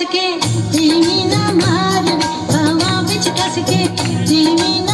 कस के